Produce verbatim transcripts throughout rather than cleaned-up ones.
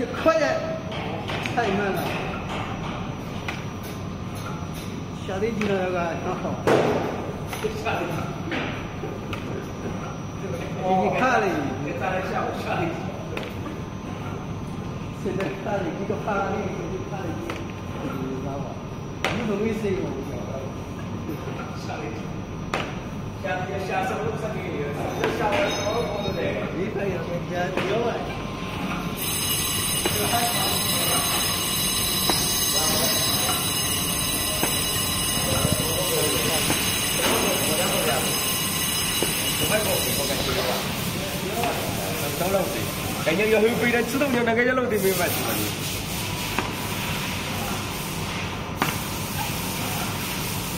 你快点，太慢了，下飞机了那个，真好。下飞机。你看了一眼，再下午下飞机。现在看了一个帕拉丽，一个帕拉丽，你知道吗？你怎么没睡过？下飞机。 下天下上路上面有，下完高空的嘞，你可以先先聊完。这个还好。人家要后背的自动就那个一路都没问题。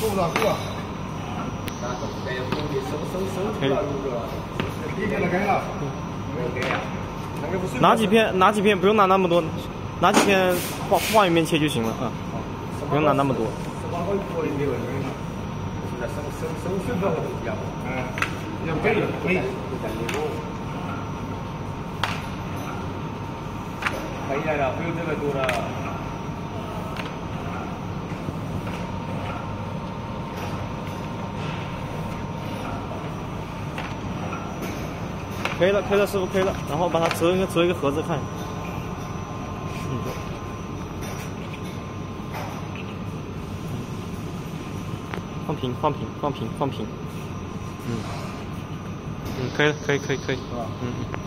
够了够了。 哎，兄弟，收收收出来就是了，一点都干了，没干呀。拿几片，拿几片，不用拿那么多，拿几片放放一面切就行了啊，不用拿那么多。嗯，可以可以。可以了，不用这么多了。 可以了，可以了，师傅可以了。然后把它折一个，折一个盒子看。嗯。放平，放平，放平，放平。嗯。嗯，可以了，可以，可以，可以。嗯嗯。